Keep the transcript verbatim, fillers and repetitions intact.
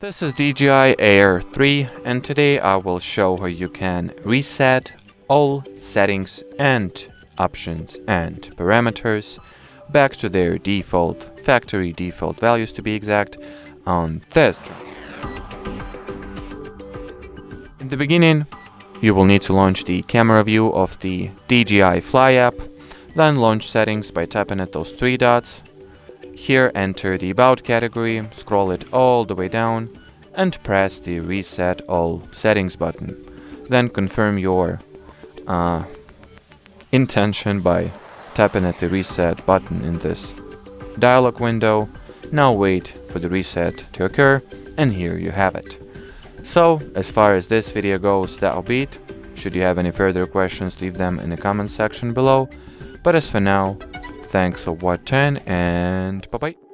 This is D J I Air three, and today I will show how you can reset all settings and options and parameters back to their default, factory default values to be exact, on this drive. In the beginning, you will need to launch the camera view of the D J I Fly app, then launch settings by tapping at those three dots. Here enter the About category, scroll it all the way down and press the Reset All Settings button. Then confirm your uh, intention by tapping at the Reset button in this dialog window. Now wait for the reset to occur, and here you have it. So, as far as this video goes, that'll be it. Should you have any further questions, leave them in the comment section below. But as for now, thanks for watching, and bye-bye.